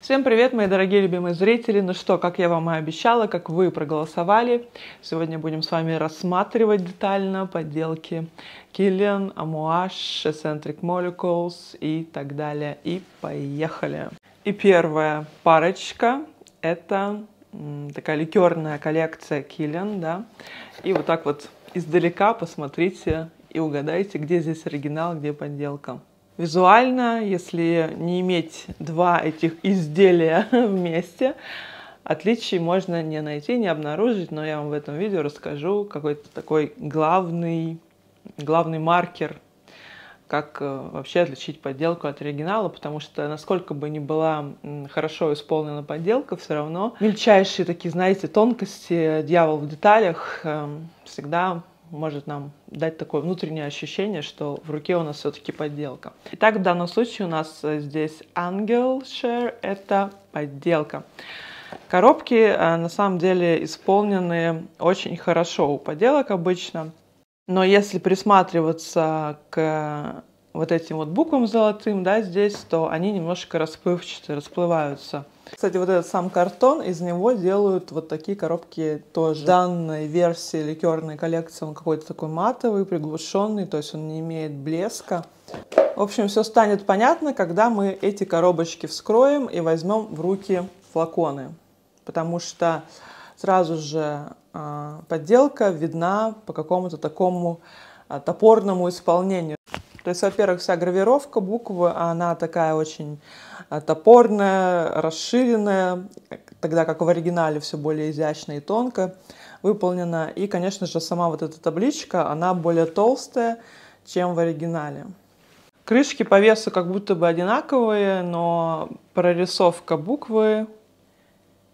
Всем привет, мои дорогие любимые зрители! Ну что, как я вам и обещала, как вы проголосовали, сегодня будем с вами рассматривать детально подделки Kilian, Amouage, Escentric Molecules и так далее. И поехали! И первая парочка — это такая ликерная коллекция Kilian, да? И вот так вот издалека посмотрите и угадайте, где здесь оригинал, где подделка. Визуально, если не иметь два этих изделия вместе, отличий можно не найти, не обнаружить, но я вам в этом видео расскажу какой-то такой главный маркер, как вообще отличить подделку от оригинала, потому что насколько бы ни была хорошо исполнена подделка, все равно мельчайшие такие, знаете, тонкости, дьявол в деталях всегда может нам дать такое внутреннее ощущение, что в руке у нас все-таки подделка. Итак, в данном случае у нас здесь Angel Share — это подделка. Коробки на самом деле исполнены очень хорошо у подделок обычно, но если присматриваться к вот этим вот буквам золотым, да, здесь, то они немножко расплывчатые, расплываются. Кстати, вот этот сам картон, из него делают вот такие коробки тоже. В данной версии ликерной коллекции он какой-то такой матовый, приглушенный, то есть он не имеет блеска. В общем, все станет понятно, когда мы эти коробочки вскроем и возьмем в руки флаконы, потому что сразу же подделка видна по какому-то такому топорному исполнению. То есть, во-первых, вся гравировка буквы, она такая очень топорная, расширенная, тогда как в оригинале все более изящно и тонко выполнена. И, конечно же, сама вот эта табличка, она более толстая, чем в оригинале. Крышки по весу как будто бы одинаковые, но прорисовка буквы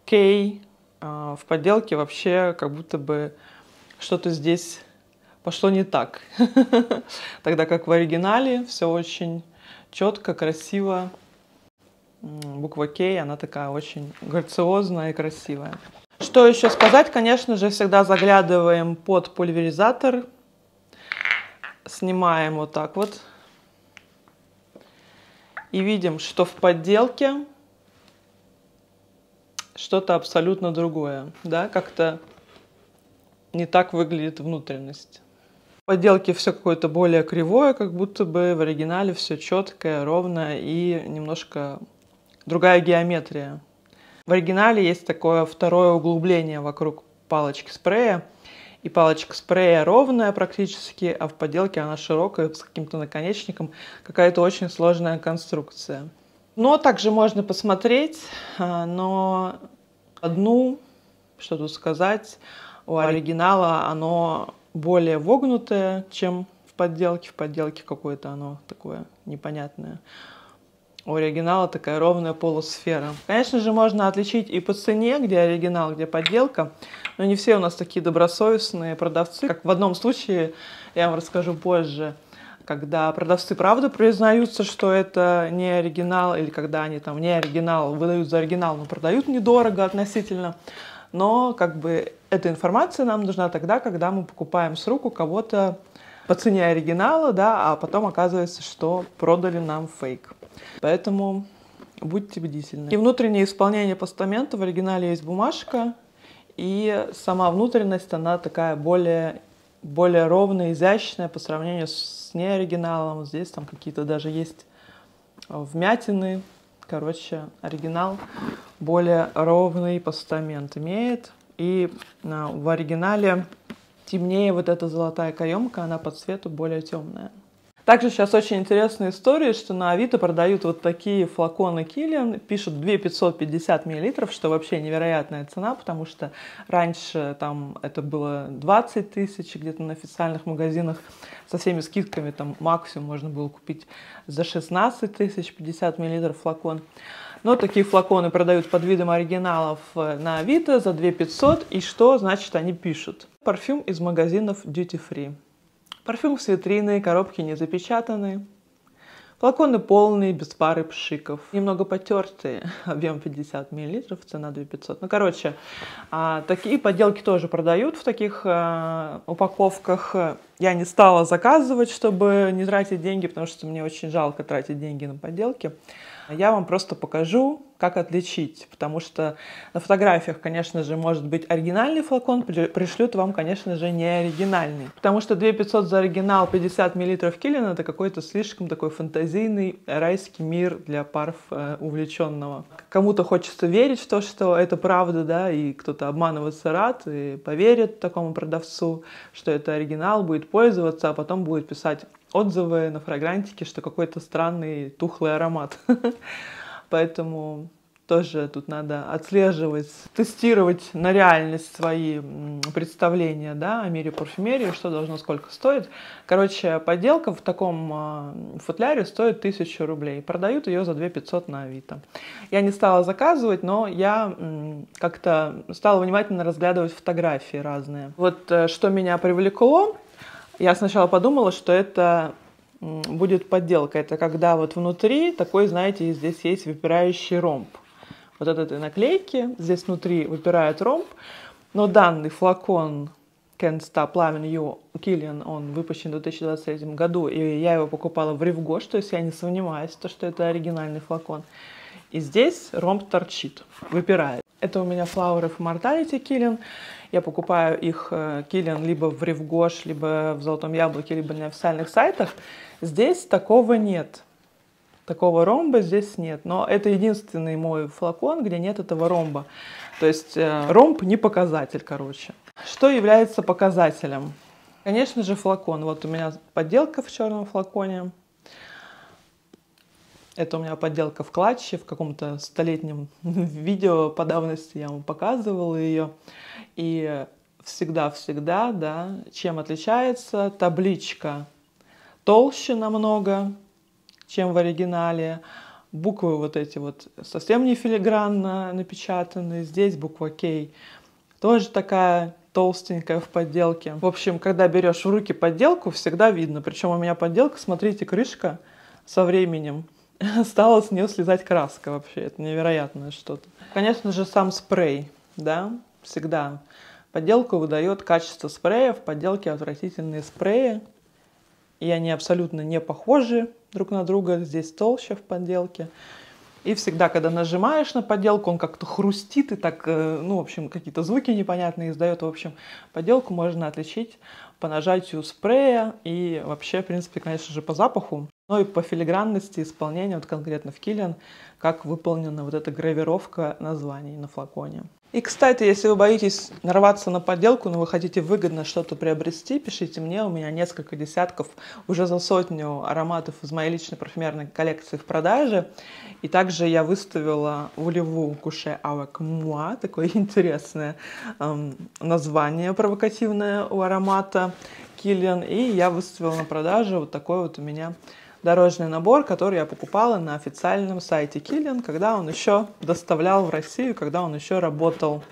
K в подделке вообще как будто бы что-то здесь пошло не так, тогда как в оригинале все очень четко, красиво. Буква К, она такая очень грациозная и красивая. Что еще сказать? Конечно же, всегда заглядываем под пульверизатор, снимаем вот так вот и видим, что в подделке что-то абсолютно другое, да, как-то не так выглядит внутренность. В подделке все какое-то более кривое, как будто бы в оригинале все четкое, ровное и немножко другая геометрия. В оригинале есть такое второе углубление вокруг палочки спрея. И палочка спрея ровная практически, а в подделке она широкая, с каким-то наконечником. Какая-то очень сложная конструкция. Но также можно посмотреть, но одну, что тут сказать, у оригинала оно более вогнутое, чем в подделке. В подделке какое-то оно такое непонятное. У оригинала такая ровная полусфера. Конечно же, можно отличить и по цене, где оригинал, где подделка. Но не все у нас такие добросовестные продавцы. Как в одном случае, я вам расскажу позже, когда продавцы правда признаются, что это не оригинал, или когда они там не оригинал, выдают за оригинал, но продают недорого относительно. Но как бы эта информация нам нужна тогда, когда мы покупаем с рук у кого-то по цене оригинала, да, а потом оказывается, что продали нам фейк. Поэтому будьте бдительны. И внутреннее исполнение постамента. В оригинале есть бумажка, и сама внутренность, она такая более ровная, изящная по сравнению с неоригиналом. Здесь там какие-то даже есть вмятины. Короче, оригинал более ровный постамент имеет. И в оригинале темнее вот эта золотая каемка, она по цвету более темная. Также сейчас очень интересная история, что на Авито продают вот такие флаконы Kilian, пишут 2550 мл, что вообще невероятная цена, потому что раньше там это было 20 тысяч где-то на официальных магазинах, со всеми скидками там максимум можно было купить за 16 тысяч 50 мл флакон. Но такие флаконы продают под видом оригиналов на Авито за 2500, и что значит они пишут? Парфюм из магазинов Duty Free. Парфюм с витрины, коробки не запечатаны. Флаконы полные, без пары пшиков. Немного потертые, объем 50 мл, цена 2500. Ну, короче, такие подделки тоже продают в таких упаковках. Я не стала заказывать, чтобы не тратить деньги, потому что мне очень жалко тратить деньги на подделки. Я вам просто покажу, как отличить, потому что на фотографиях, конечно же, может быть оригинальный флакон, пришлют вам, конечно же, не оригинальный, потому что 2500 за оригинал 50 мл Килиана — это какой-то слишком такой фантазийный райский мир для парф увлеченного. Кому-то хочется верить в то, что это правда, да, и кто-то обманывается рад и поверит такому продавцу, что это оригинал, будет пользоваться, а потом будет писать отзывы на фрагрантике, что какой-то странный тухлый аромат. Поэтому тоже тут надо отслеживать, тестировать на реальность свои представления, да, о мире парфюмерии, что должно сколько стоить. Короче, подделка в таком футляре стоит 1000 рублей. Продают ее за 2500 на Авито. Я не стала заказывать, но я как-то стала внимательно разглядывать фотографии разные. Вот что меня привлекло. Я сначала подумала, что это будет подделка. Это когда вот внутри такой, знаете, здесь есть выпирающий ромб. Вот от этой наклейки здесь внутри выпирает ромб. Но данный флакон Can't Stop Loving You Kilian, он выпущен в 2023 году. И я его покупала в Rivgauche, то есть я не сомневаюсь, что это оригинальный флакон. И здесь ромб торчит, выпирает. Это у меня Flower of Mortality Kilian. Я покупаю их Kilian либо в Rivgauche, либо в Золотом Яблоке, либо на официальных сайтах. Здесь такого нет. Такого ромба здесь нет. Но это единственный мой флакон, где нет этого ромба. То есть ромб не показатель, короче. Что является показателем? Конечно же, флакон. Вот у меня подделка в черном флаконе. Это у меня подделка в клатче, в каком-то столетнем видео по давности я вам показывала ее. И всегда, да, чем отличается табличка? Толще намного, чем в оригинале. Буквы вот эти вот совсем не филигранно напечатаны. Здесь буква К тоже такая толстенькая в подделке. В общем, когда берешь в руки подделку, всегда видно. Причем у меня подделка, смотрите, крышка со временем. Стала с нее слезать краска вообще. Это невероятное что-то. Конечно же, сам спрей, да, всегда. Подделку выдает качество спрея. В подделке отвратительные спреи. И они абсолютно не похожи друг на друга. Здесь толще в подделке. И всегда, когда нажимаешь на подделку, он как-то хрустит и так, ну, в общем, какие-то звуки непонятные издает. В общем, подделку можно отличить по нажатию спрея и вообще, в принципе, конечно же, по запаху. Ну и по филигранности исполнения, вот конкретно в Kilian, как выполнена вот эта гравировка названий на флаконе. И, кстати, если вы боитесь нарваться на подделку, но вы хотите выгодно что-то приобрести, пишите мне, у меня несколько десятков, уже за сотню ароматов из моей личной парфюмерной коллекции в продаже. И также я выставила в Улеву Куше Авек Муа, такое интересное название провокативное у аромата Kilian, и я выставила на продажу вот такой вот у меня дорожный набор, который я покупала на официальном сайте Kilian, когда он еще доставлял в Россию, когда он еще работал.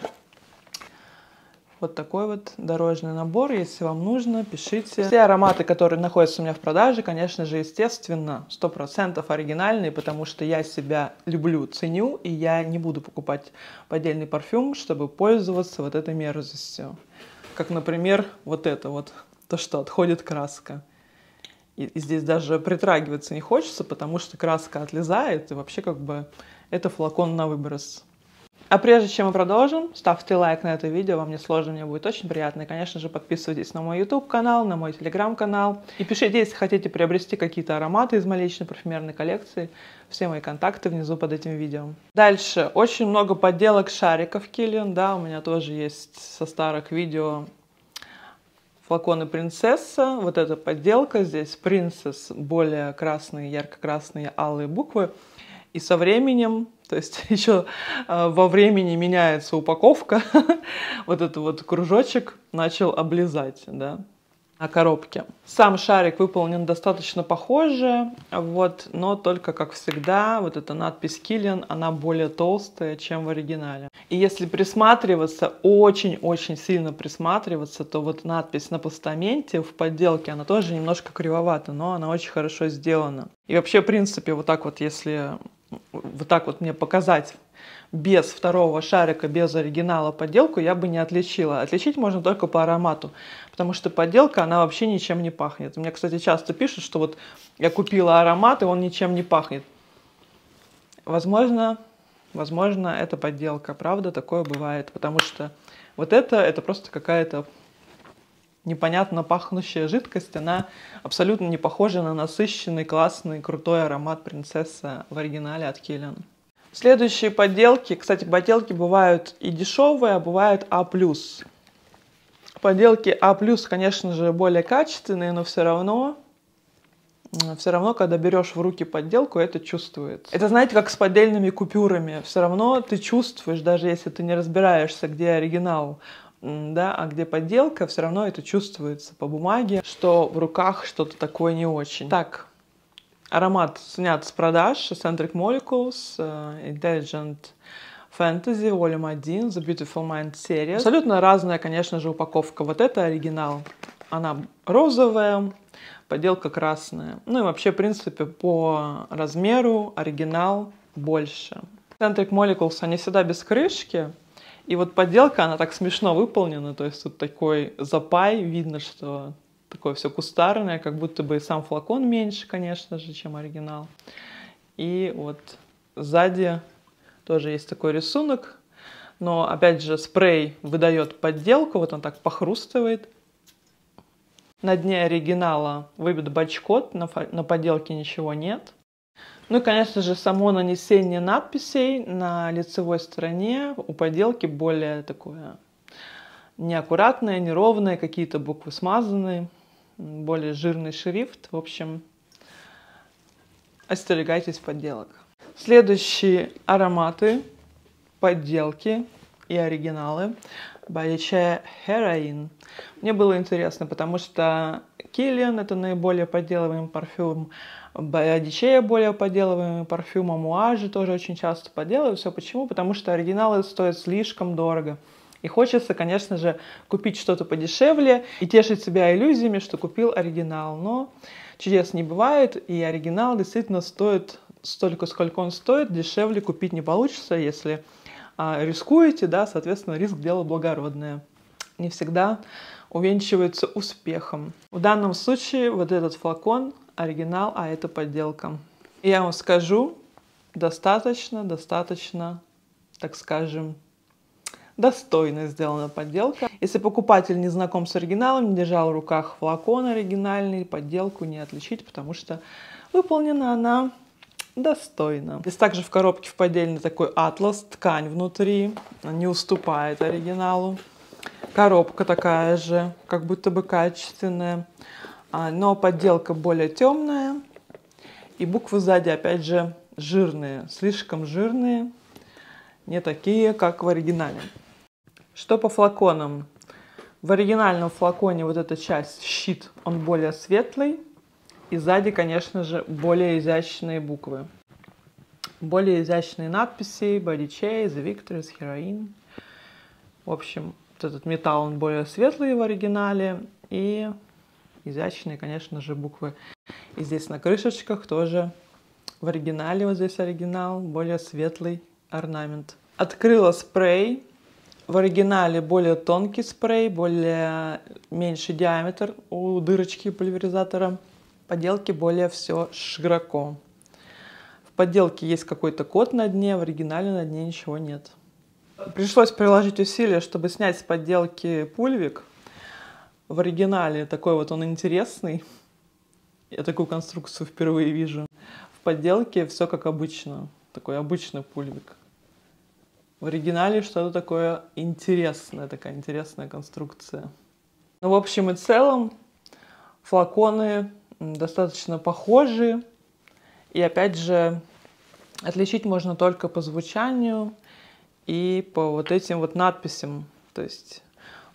Вот такой вот дорожный набор, если вам нужно, пишите. Все ароматы, которые находятся у меня в продаже, конечно же, естественно, 100% оригинальные, потому что я себя люблю, ценю, и я не буду покупать поддельный парфюм, чтобы пользоваться вот этой мерзостью. Как, например, вот это вот, то, что отходит краска. И здесь даже притрагиваться не хочется, потому что краска отлезает, и вообще как бы это флакон на выброс. А прежде чем мы продолжим, ставьте лайк на это видео, вам не сложно, мне будет очень приятно. И, конечно же, подписывайтесь на мой YouTube-канал, на мой Telegram-канал. И пишите, если хотите приобрести какие-то ароматы из моей личной парфюмерной коллекции. Все мои контакты внизу под этим видео. Дальше. Очень много подделок шариков Kilian, да, у меня тоже есть со старых видео. Флаконы принцесса, вот эта подделка, здесь принцесс, более красные, ярко-красные, алые буквы. И со временем, то есть еще во времени меняется упаковка, вот этот вот кружочек начал облезать, да, на коробке. Сам шарик выполнен достаточно похоже, вот, но только, как всегда, вот эта надпись Kilian, она более толстая, чем в оригинале. И если присматриваться, очень-очень сильно присматриваться, то вот надпись на постаменте в подделке, она тоже немножко кривовата, но она очень хорошо сделана. И вообще, в принципе, вот так вот, если вот так вот мне показать без второго шарика, без оригинала подделку, я бы не отличила. Отличить можно только по аромату, потому что подделка, она вообще ничем не пахнет. Мне, кстати, часто пишут, что вот я купила аромат, и он ничем не пахнет. Возможно, это подделка, правда, такое бывает, потому что вот это просто какая-то непонятно пахнущая жидкость, она абсолютно не похожа на насыщенный, классный, крутой аромат принцесса в оригинале от Kilian. Следующие подделки, кстати, подделки бывают и дешевые, а бывают А+. Подделки А+, конечно же, более качественные, но все равно, когда берешь в руки подделку, это чувствуется. Это, знаете, как с поддельными купюрами. Все равно ты чувствуешь, даже если ты не разбираешься, где оригинал, да, а где подделка, все равно это чувствуется по бумаге, что в руках что-то такое не очень. Так, аромат снят с продаж. Escentric Molecules, Intelligent Fantasy, Volume 1, The Beautiful Mind серия. Абсолютно разная, конечно же, упаковка. Вот это оригинал. Она розовая, подделка красная. Ну и вообще, в принципе, по размеру оригинал больше. Escentric Molecules, они всегда без крышки. И вот подделка, она так смешно выполнена. То есть тут такой запай, видно, что такое все кустарное, как будто бы и сам флакон меньше, конечно же, чем оригинал. И вот сзади тоже есть такой рисунок, но опять же спрей выдает подделку, вот он так похрустывает. На дне оригинала выбит бачкот, на подделке ничего нет. Ну и, конечно же, само нанесение надписей на лицевой стороне у подделки более такое неаккуратное, неровное, какие-то буквы смазаны, более жирный шрифт. В общем, остерегайтесь подделок. Следующие ароматы, подделки и оригиналы. Boadicea Heroine. Мне было интересно, потому что Kilian — это наиболее подделываемый парфюм, Boadicea более подделываемый парфюм, Amouage тоже очень часто подделывают. Все почему? Потому что оригиналы стоят слишком дорого. И хочется, конечно же, купить что-то подешевле и тешить себя иллюзиями, что купил оригинал. Но чудес не бывает, и оригинал действительно стоит столько, сколько он стоит. Дешевле купить не получится, если рискуете, да, соответственно, риск — дело благородное. Не всегда увенчивается успехом. В данном случае вот этот флакон оригинал, а это подделка. И я вам скажу, достаточно, так скажем, достойно сделана подделка. Если покупатель не знаком с оригиналом, не держал в руках флакон оригинальный, подделку не отличить, потому что выполнена она достойно. Здесь также в коробке в поддельный такой атлас, ткань внутри, не уступает оригиналу. Коробка такая же, как будто бы качественная, но подделка более темная. И буквы сзади, опять же, жирные, слишком жирные, не такие, как в оригинале. Что по флаконам? В оригинальном флаконе вот эта часть, щит, он более светлый. И сзади, конечно же, более изящные буквы. Более изящные надписи. Boadicea, The Victors, Heroine. В общем, вот этот металл, он более светлый в оригинале. И изящные, конечно же, буквы. И здесь на крышечках тоже в оригинале, вот здесь оригинал, более светлый орнамент. Открыла спрей. В оригинале более тонкий спрей, меньше диаметр у дырочки пульверизатора. В подделке более все широко. В подделке есть какой-то код на дне, в оригинале на дне ничего нет. Пришлось приложить усилия, чтобы снять с подделки пульвик. В оригинале такой вот он интересный. Я такую конструкцию впервые вижу. В подделке все как обычно. Такой обычный пульвик. В оригинале что-то такое интересное, такая интересная конструкция. Ну, в общем и целом, флаконы достаточно похожи, и опять же отличить можно только по звучанию и по вот этим вот надписям, то есть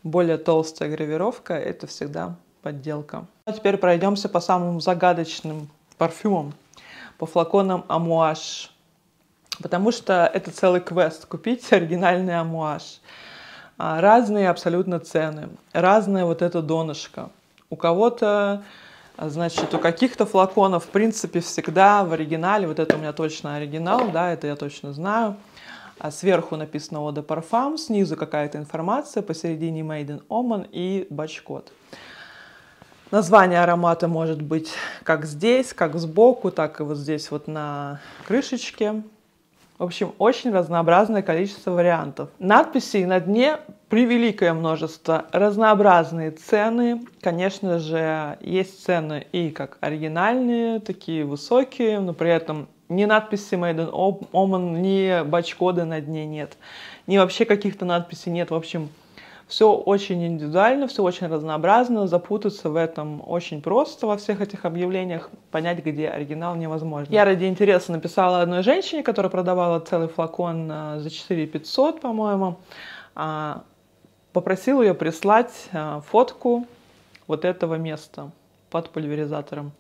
более толстая гравировка — это всегда подделка. А теперь пройдемся по самым загадочным парфюмам, по флаконам Amouage, потому что это целый квест — купить оригинальный Amouage. Разные абсолютно цены, разное вот это донышко. У кого-то, значит, у каких-то флаконов, в принципе, всегда в оригинале, вот это у меня точно оригинал, да, это я точно знаю, а сверху написано «Eau de Parfum», снизу какая-то информация, посередине «Made in Oman» и бачкод. Название аромата может быть как здесь, как сбоку, так и вот здесь вот на крышечке. В общем, очень разнообразное количество вариантов. Надписей на дне превеликое множество. Разнообразные цены. Конечно же, есть цены и как оригинальные, такие высокие, но при этом ни надписи Made in Oman, ни бач-кода на дне нет. Ни вообще каких-то надписей нет. В общем, все очень индивидуально, все очень разнообразно. Запутаться в этом очень просто во всех этих объявлениях. Понять, где оригинал, невозможно. Я ради интереса написала одной женщине, которая продавала целый флакон за 4500, по-моему. Попросила ее прислать фотку вот этого места под пульверизатором.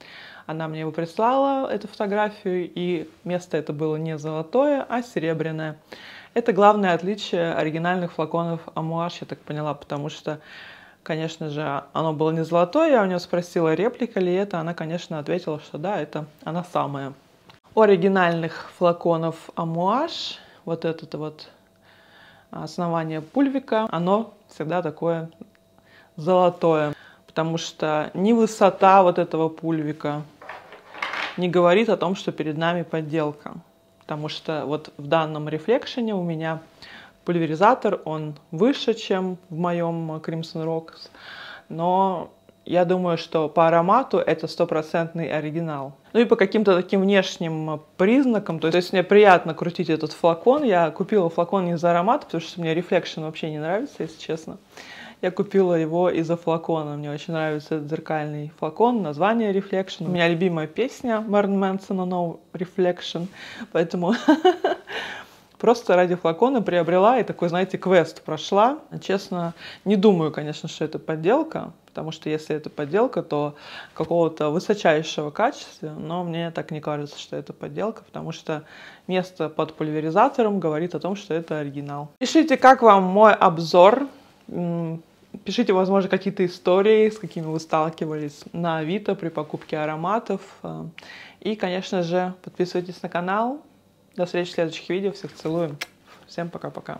Она мне его прислала, эту фотографию, и место это было не золотое, а серебряное. Это главное отличие оригинальных флаконов Амуаж, я так поняла, потому что, конечно же, оно было не золотое. Я у нее спросила, реплика ли это, она, конечно, ответила, что да, это она самая. Оригинальных флаконов Амуаж, вот это вот основание пульвика, оно всегда такое золотое, потому что ни высота вот этого пульвика не говорит о том, что перед нами подделка. Потому что вот в данном рефлекшене у меня пульверизатор, он выше, чем в моем Crimson Rock. Но я думаю, что по аромату это стопроцентный оригинал. Ну и по каким-то таким внешним признакам. То есть мне приятно крутить этот флакон. Я купила флакон не за аромат, потому что мне Reflection вообще не нравится, если честно. Я купила его из-за флакона. Мне очень нравится этот зеркальный флакон. Название Reflection. У меня любимая песня Marilyn Manson, No Reflection. Поэтому просто ради флакона приобрела и такой, знаете, квест прошла. Честно, не думаю, конечно, что это подделка. Потому что если это подделка, то какого-то высочайшего качества. Но мне так не кажется, что это подделка, потому что место под пульверизатором говорит о том, что это оригинал. Пишите, как вам мой обзор. Пишите, возможно, какие-то истории, с какими вы сталкивались на Авито при покупке ароматов. И, конечно же, подписывайтесь на канал. До встречи в следующих видео. Всех целую. Всем пока-пока.